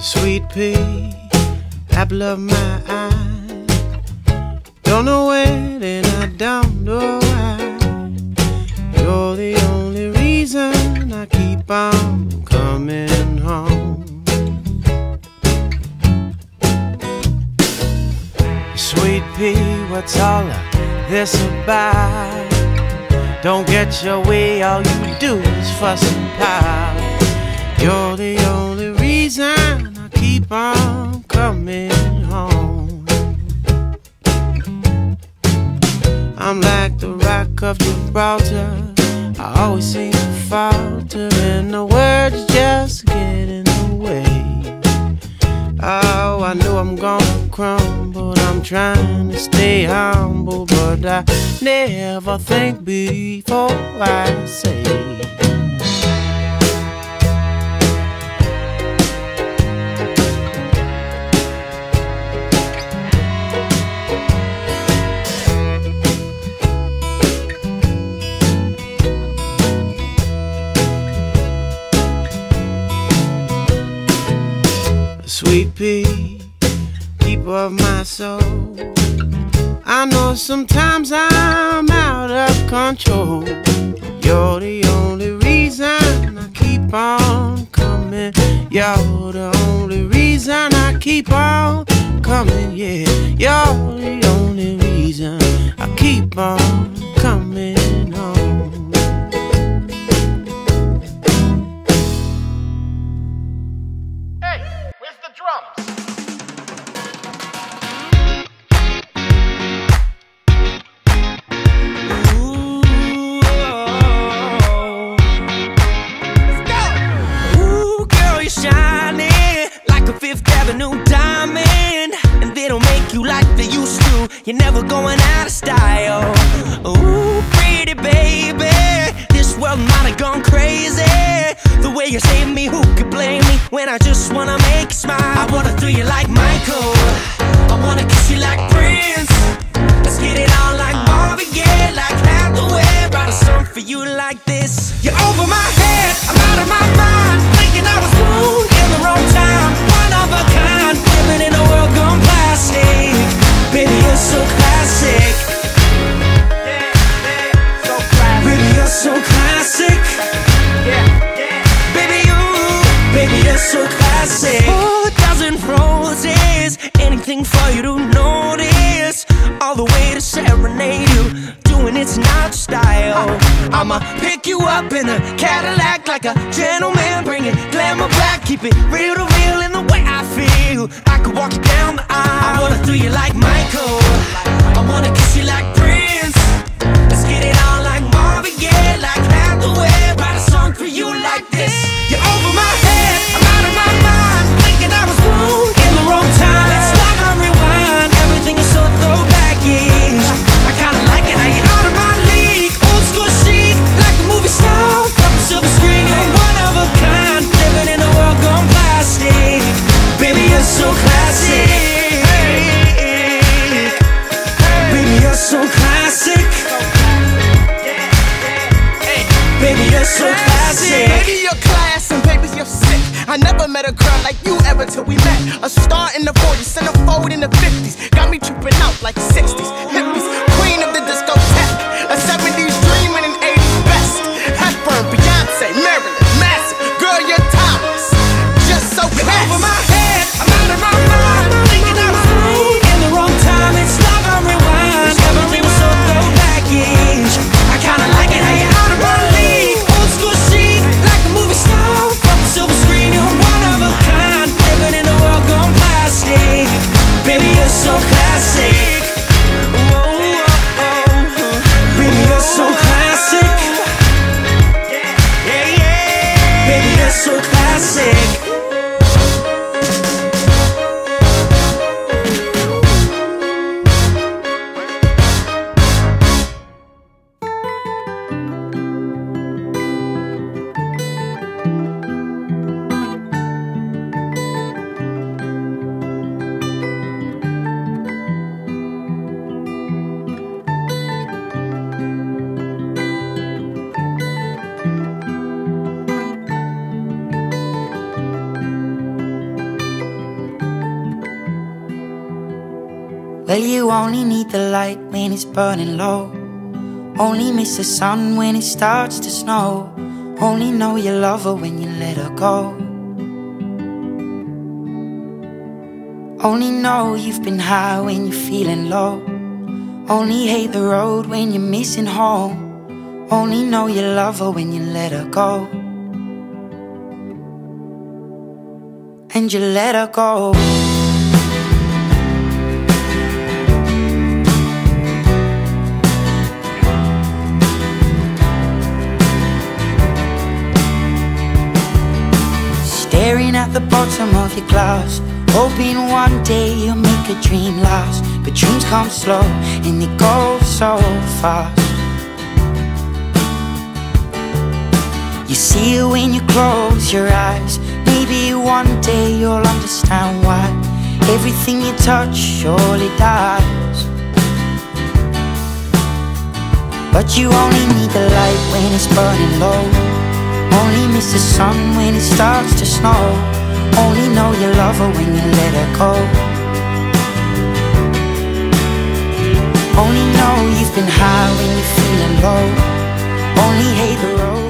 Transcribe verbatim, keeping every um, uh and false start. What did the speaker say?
Sweet pea, apple of my eye, don't know when and I don't know why. You're the only reason I keep on coming home. Sweet pea, what's all of this about? Don't get your way, all you do is fuss and pile. You're the only reason keep on coming home. I'm like the rock of Gibraltar, I always seem to falter, and the words just get in the way. Oh, I know I'm gonna crumble, I'm trying to stay humble, but I never think before I say. Sweet pea, keeper of my soul, I know sometimes I'm out of control. You're the only reason I keep on coming. You're the only reason I keep on coming, yeah. You're the only reason I keep on coming. Drums. Ooh, girl, you're shining like a Fifth Avenue diamond, and they don't make you like they used to. You're never going out of style. Ooh, pretty baby, this world might have gone crazy. The way you save me, who could blame me when I just wanna make you smile? I wanna throw you like Michael, I wanna kiss you like Prince. Let's get it on like Marvin Gaye, like Hathaway. Write a song for you like this. You're over my head, I'm out of my mind, thinking I was born in the wrong time. One of a kind, living in a world gone plastic. Baby, you're so classic. Baby, you're so classic. Baby, you're so classic. Four thousand roses, anything for you to notice. All the way to serenade you, doing it's not style. I'ma pick you up in a Cadillac like a gentleman, bring it glamour back, keep it real to real in the way I feel. I could walk you down the aisle. I wanna do you like Michael, I wanna kiss you like Prince. Let's get it on like Marvin Gaye, like Hathaway. Write a song for you like this. You're over my head, I'm out of my mind, thinking I was born in the wrong time. Let's stop and rewind, everything is so throwback-ish. I kinda like it, I get out of my league. Old school chic, like a movie star from the silver screen. You're one of a kind, living in a world gone plastic. Baby, you're so classic. Baby, you're so classic. Baby, you're so classic. Baby, you're classic. You're sick. I never met a girl like you ever till we met. A star in the forties, centerfold in the fifties. Got me tripping out like sixties, hippies. Queen of the discotheque, a seventies dream and an eighties best. Hepburn, Beyonce, Marilyn, Massive. Girl, you're timeless, just so class. Over my head, I'm out of my mind, thinking I was born in the wrong time. It's like I rewind, everything was so throwback-ish. I kinda like it how you're out of my league. Old school chic, like a movie star. Silver screen, you're one of a kind, living in a world gone plastic. Baby, you're so classic. Whoa, oh, oh, oh. Baby, you're so classic. Yeah, yeah. Baby, you're so classic. Well, you only need the light when it's burning low. Only miss the sun when it starts to snow. Only know you love her when you let her go. Only know you've been high when you're feeling low. Only hate the road when you're missing home. Only know you love her when you let her go. And you let her go. Staring at the bottom of your glass, hoping one day you'll make a dream last. But dreams come slow and they go so fast. You see it when you close your eyes. Maybe one day you'll understand why everything you touch surely dies. But you only need the light when it's burning low. Only miss the sun when it starts to snow. Only know you love her when you let her go. Only know you've been high when you're feeling low. Only hate the road.